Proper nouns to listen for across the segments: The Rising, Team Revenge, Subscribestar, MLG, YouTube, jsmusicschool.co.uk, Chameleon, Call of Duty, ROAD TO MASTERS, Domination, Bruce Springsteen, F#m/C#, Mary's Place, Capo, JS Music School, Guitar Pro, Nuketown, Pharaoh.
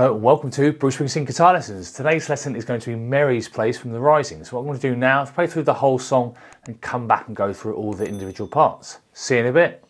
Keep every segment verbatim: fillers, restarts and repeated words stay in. Hello and welcome to Bruce Springsteen Guitar Lessons. Today's lesson is going to be Mary's Place from The Rising. So what I'm going to do now is play through the whole song and come back and go through all the individual parts. See you in a bit.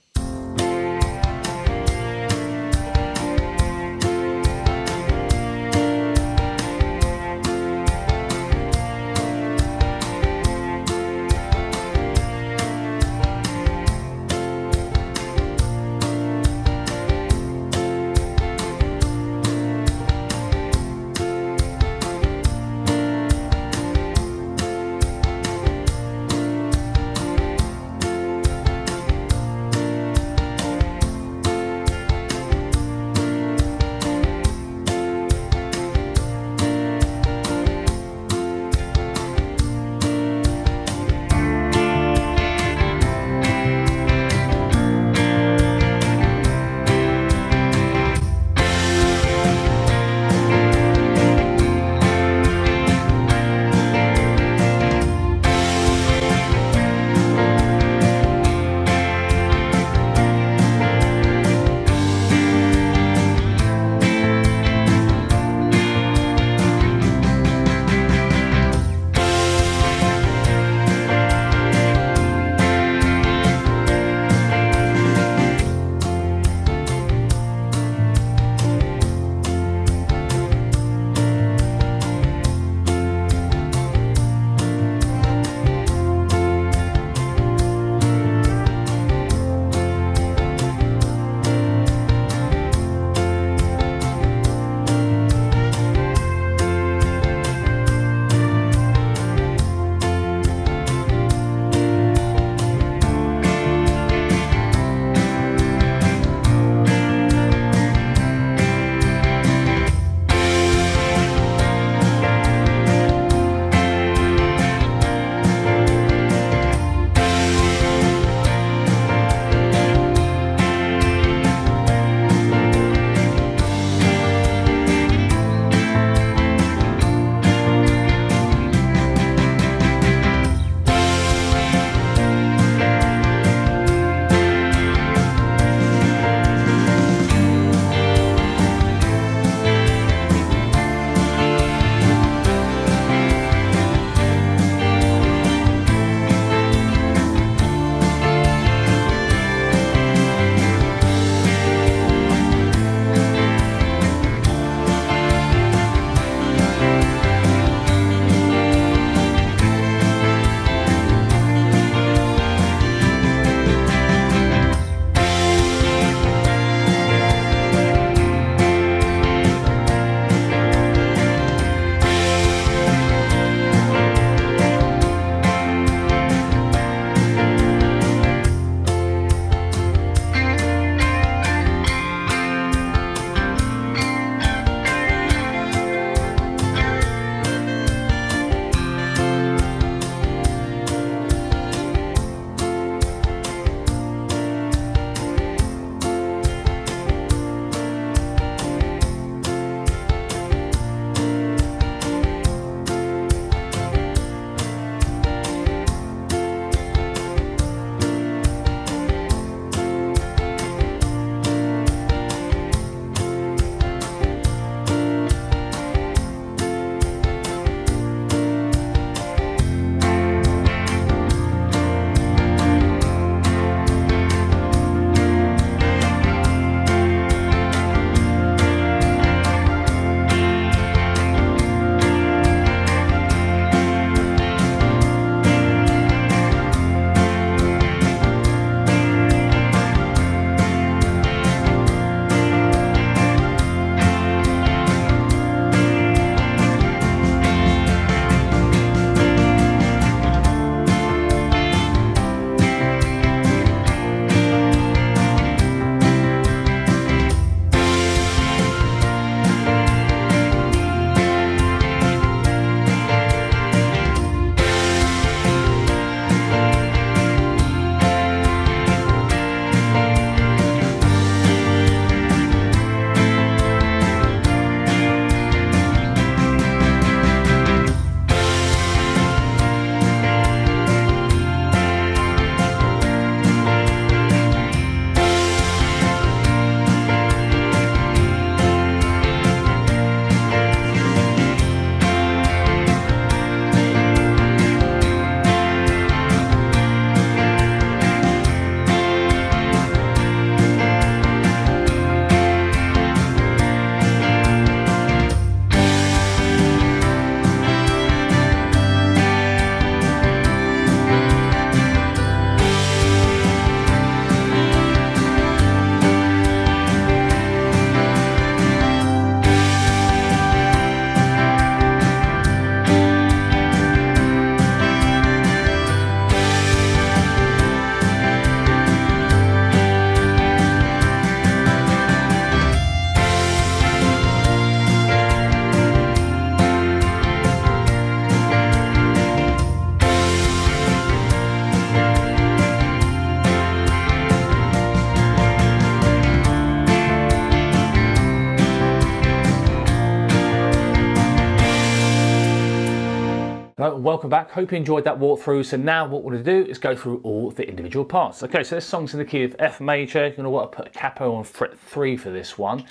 welcome back. Hope you enjoyed that walkthrough. So now what we're going to do is go through all the individual parts. Okay, so this song's in the key of F major. You're going to want to put a capo on fret three for this one,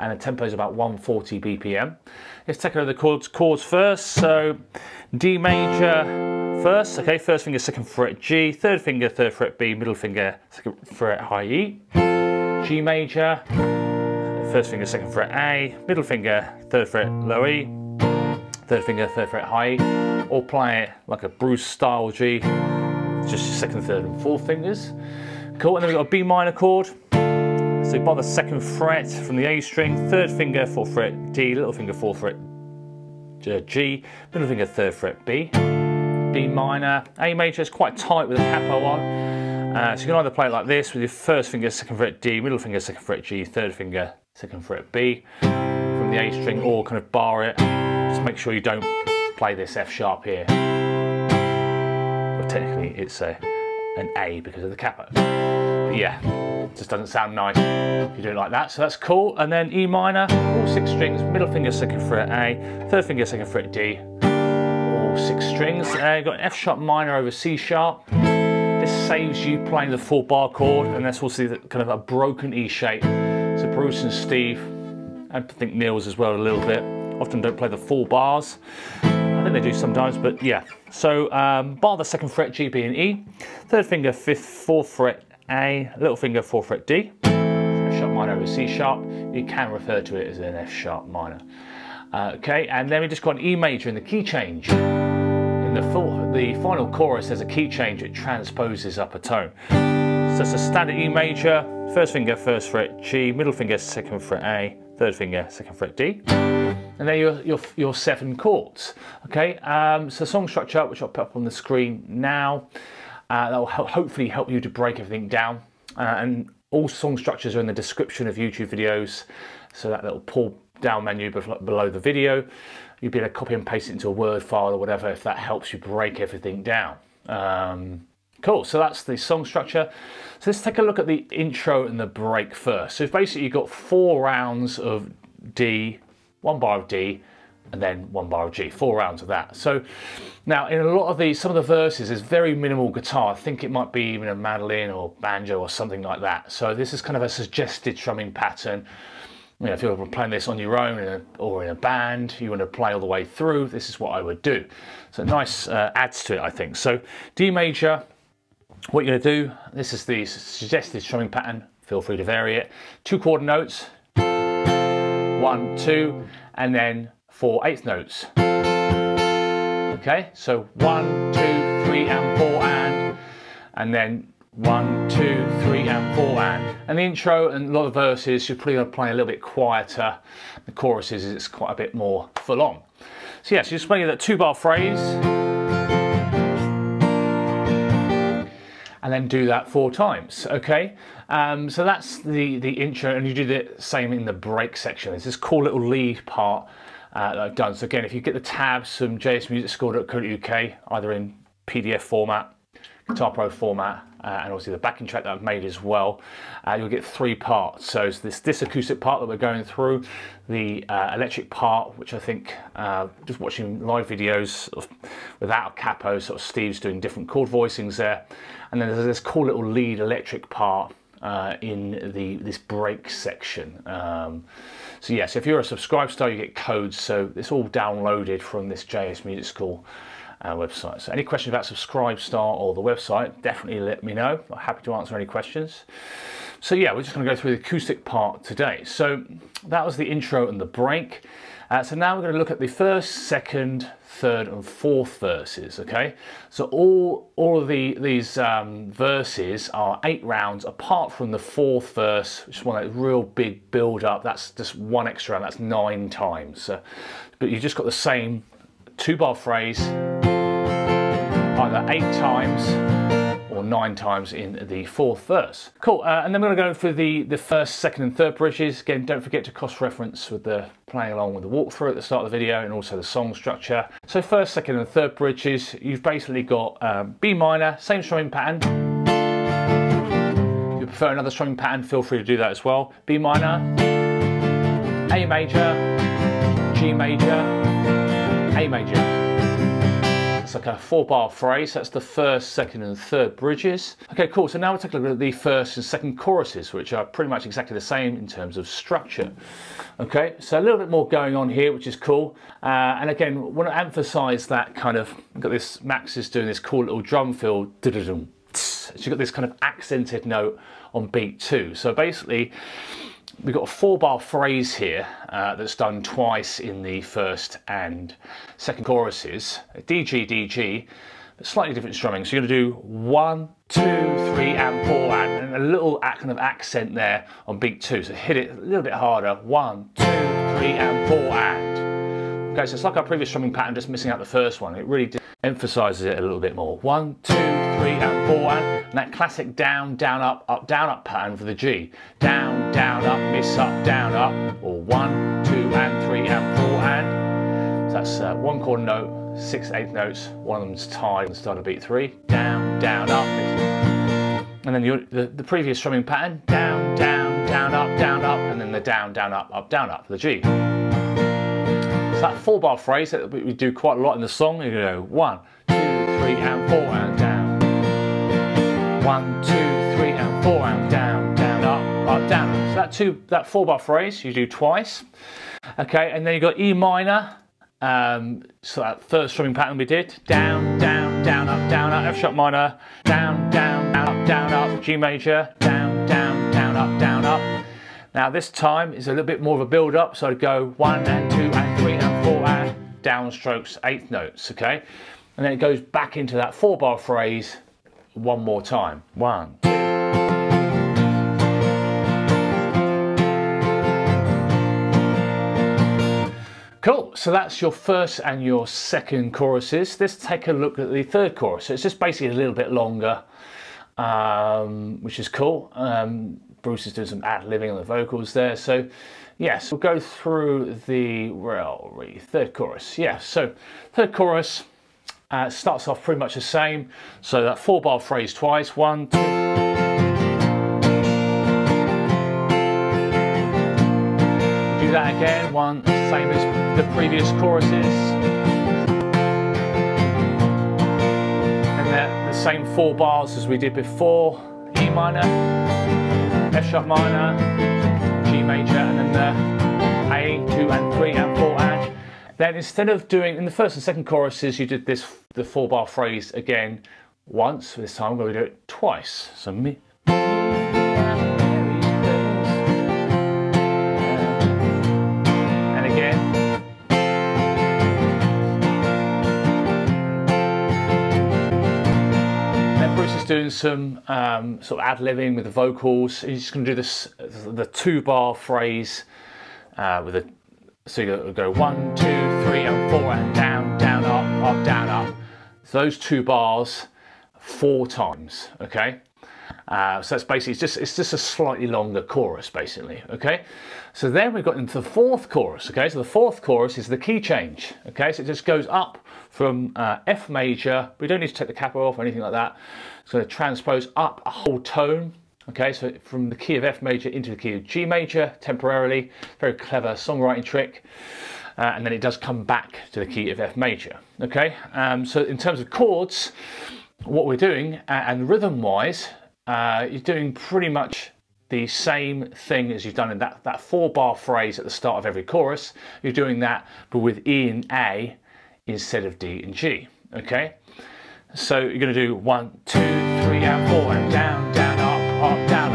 and the tempo is about one forty B P M. Let's take over the chords, chords first. So D major first. Okay, first finger, second fret G, third finger, third fret B, middle finger, second fret high E. G major, first finger, second fret A, middle finger, third fret low E, third finger, third fret high E, or play it like a Bruce style G, just second, third and fourth fingers. Cool, and then we've got a B minor chord. So by the second fret from the A string, third finger, fourth fret D, little finger, fourth fret G, middle finger, third fret B, B minor, A major is quite tight with a capo on. Uh, so you can either play it like this with your first finger, second fret D, middle finger, second fret G, third finger, second fret B from the A string, or kind of bar it. Just make sure you don't play this F sharp here. Well, technically it's a, an A because of the capo. But yeah, just doesn't sound nice if you do it like that. So that's cool. And then E minor, all six strings, middle finger, second fret A, third finger, second fret D, all six strings. Uh, you've got an F sharp minor over C sharp. This saves you playing the four bar chord, and that's also the, kind of a broken E shape. So Bruce and Steve, and I think Neil's as well a little bit, often don't play the four bars. I think they do sometimes, but yeah. So um, bar the second fret G, B and E, third finger, fifth, fourth fret A, little finger, fourth fret D, F sharp minor over C sharp. You can refer to it as an F sharp minor. Uh, okay, and then we just got an E major in the key change. The, full, the final chorus, there's a key change, it transposes up a tone. So it's a standard E major, first finger, first fret G, middle finger, second fret A, third finger, second fret D. And there you're your, your seven chords. Okay, um, so song structure, which I'll put up on the screen now, uh, that will help, hopefully help you to break everything down. Uh, and all song structures are in the description of YouTube videos, so that little pull down menu below the video, you'd be able to copy and paste it into a Word file or whatever if that helps you break everything down. Um, cool, so that's the song structure. So let's take a look at the intro and the break first. So basically you've got four rounds of D, one bar of D, and then one bar of G, four rounds of that. So now in a lot of these, some of the verses is very minimal guitar. I think it might be even a mandolin or banjo or something like that. So this is kind of a suggested strumming pattern. You know, if you're playing this on your own in a, or in a band, you want to play all the way through, this is what I would do. So nice uh, adds to it, I think. So D major, what you're going to do, this is the suggested strumming pattern, feel free to vary it. Two chord notes, one, two, and then four eighth notes. Okay, so one, two, three, and four, and, and then one, two, three, and four, and. And the intro and a lot of verses, you're probably going to play a little bit quieter. The choruses, it's quite a bit more full on. So yeah, so you're just playing that two bar phrase. And then do that four times, okay? Um, so that's the, the intro, and you do the same in the break section. It's this cool little lead part uh, that I've done. So again, if you get the tabs from J S music school dot co dot U K, either in P D F format, Guitar Pro format, uh, and obviously the backing track that I've made as well, uh, you'll get three parts. So it's this, this acoustic part that we're going through, the uh, electric part, which I think uh, just watching live videos of, without a capo, sort of Steve's doing different chord voicings there, and then there's this cool little lead electric part uh, in the this break section. Um, so yeah, so if you're a Subscribestar, you get codes, so it's all downloaded from this J S Music School Uh, website. So any questions about Subscribestar or the website, definitely let me know. I'm happy to answer any questions. So yeah, we're just going to go through the acoustic part today. So that was the intro and the break. Uh, so now we're going to look at the first, second, third and fourth verses, okay? So all, all of the, these um, verses are eight rounds apart from the fourth verse, which is one of that real big build up. That's just one extra round, that's nine times. So, but you've just got the same two bar phrase, either eight times or nine times in the fourth verse. Cool, uh, and then we're gonna go for the, the first, second and third bridges. Again, don't forget to cross-reference with the playing along with the walkthrough at the start of the video and also the song structure. So first, second and third bridges, you've basically got um, B minor, same strumming pattern. If you prefer another strumming pattern, feel free to do that as well. B minor, A major, G major, A major. like a four bar phrase. That's the first, second and third bridges. Okay, cool. So now we'll take a look at the first and second choruses, which are pretty much exactly the same in terms of structure. Okay, so a little bit more going on here, which is cool. Uh, and again, I want to emphasize that kind of, I've got this, Max is doing this cool little drum fill. So you've got this kind of accented note on beat two. So basically, we've got a four bar phrase here uh, that's done twice in the first and second choruses. D G D G, slightly different strumming. So you're going to do one, two, three and four, and a little kind of accent there on beat two. So hit it a little bit harder. One, two, three and four and. Okay, so it's like our previous strumming pattern, just missing out the first one. It really emphasises it a little bit more. One, two, three and four and. And that classic down, down, up, up, down, up pattern for the G. Down, down, up, miss, up, down, up. Or one, two and three and four and. So that's uh, one chord note. Six eighth notes, one of them's tied and start of beat three. Down, down, up. And then your, the, the previous strumming pattern, down, down, down, up, down, up, and then the down, down, up, up, down, up, the G. So that four bar phrase that we do quite a lot in the song, you go one, two, three, and four, and down. One, two, three, and four, and down, down, up, up, down. So that, two, that four bar phrase you do twice. Okay, and then you've got E minor. Um, so that first strumming pattern we did, down, down, down, up, down, up, F sharp minor, down, down, up, down, up, G major, down, down, down, up, down, up. Now this time is a little bit more of a build up, so I'd go one and two and three and four and down strokes, eighth notes, okay? And then it goes back into that four bar phrase one more time. One. Cool, so that's your first and your second choruses. Let's take a look at the third chorus. So it's just basically a little bit longer, um, which is cool. Um, Bruce is doing some ad-libbing on the vocals there. So yes, we'll go through the, where are we? Third chorus, yeah. So third chorus uh, starts off pretty much the same. So that four bar phrase twice, one, two, that again, one, same as the previous choruses, and the, the same four bars as we did before, E minor, F sharp minor, G major, and then the A, two and three and four and. Then instead of doing, in the first and second choruses you did this, the four bar phrase again once, this time we're going to do it twice, so me. Doing some um, sort of ad-libbing with the vocals. You're just going to do this, the two-bar phrase uh, with a. So you go one, two, three, and four, and down, down, up, up, down, up. So those two bars four times. Okay. Uh, so that's basically it's just it's just a slightly longer chorus, basically. Okay. So then we've got into the fourth chorus. Okay. So the fourth chorus is the key change. Okay. So it just goes up from uh, F major. We don't need to take the capo off or anything like that. It's going to transpose up a whole tone. Okay. So from the key of F major into the key of G major temporarily. Very clever songwriting trick. Uh, and then it does come back to the key of F major. Okay. Um, so in terms of chords, what we're doing uh, and rhythm-wise. Uh, you're doing pretty much the same thing as you've done in that, that four bar phrase at the start of every chorus. You're doing that, but with E and A instead of D and G, okay? So you're going to do one, two, three, and four, and down, down, up, up, down,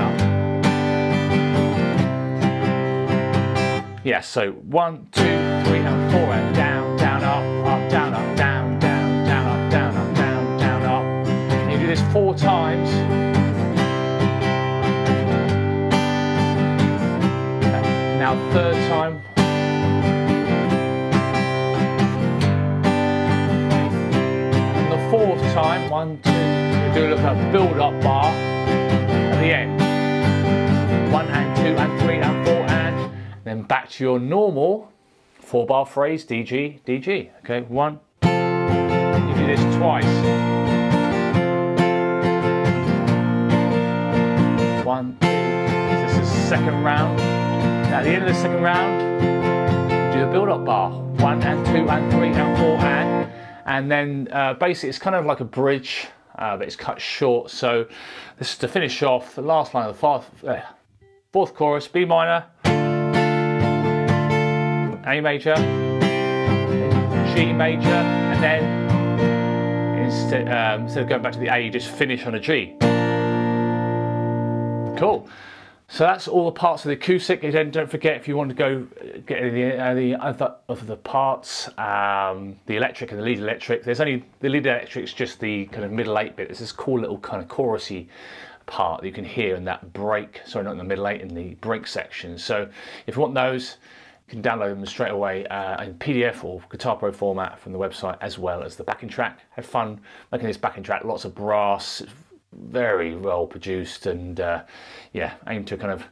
up. Yeah, so one, two, three, and four, and down, down, up, up, down, up, down, down, down, up, down, up, down, down, up. And you do this four times. Now third time. And the fourth time, one, two, we do a look at build-up bar at the end. One and two and three and four and. Then back to your normal four bar phrase, D, G, D, G. Okay, one. You do this twice. One, two, this is the second round. At the end of the second round, do a build-up bar. One and two and three and four and. and then uh, basically it's kind of like a bridge, uh, but it's cut short. So this is to finish off the last line of the fourth, uh, fourth chorus, B minor, A major, G major, and then instead, um, instead of going back to the A, you just finish on a G. Cool. So that's all the parts of the acoustic. Again, don't forget, if you want to go get any uh, the other of the parts, um, the electric and the lead electric, there's only, the lead electric is just the kind of middle eight bit. It's this cool little kind of chorusy part that you can hear in that break, sorry, not in the middle eight, in the break section. So if you want those, you can download them straight away uh, in P D F or Guitar Pro format from the website, as well as the backing track. Have fun making this backing track, lots of brass. Very well produced, and uh, yeah, aimed to kind of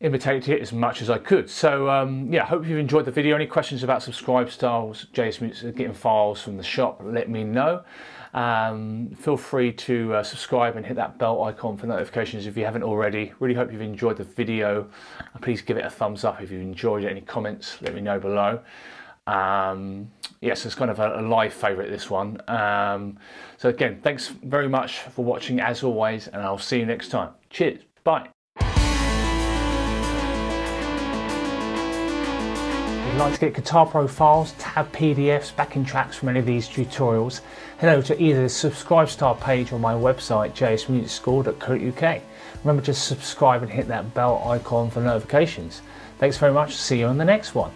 imitate it as much as I could. So um, yeah, hope you've enjoyed the video. Any questions about Subscribestar, J S Music, getting files from the shop, let me know. Um, feel free to uh, subscribe and hit that bell icon for notifications if you haven't already. Really hope you've enjoyed the video. Please give it a thumbs up if you enjoyed it. Any comments, let me know below. Um yes, it's kind of a, a live favorite, this one. Um so again, thanks very much for watching as always, and I'll see you next time. Cheers, bye. If you'd like to get Guitar Pro files, tab P D Fs, backing tracks from any of these tutorials, head over to either the Subscribestar page or my website, J S music school dot co dot U K. Remember to subscribe and hit that bell icon for notifications. Thanks very much, see you on the next one.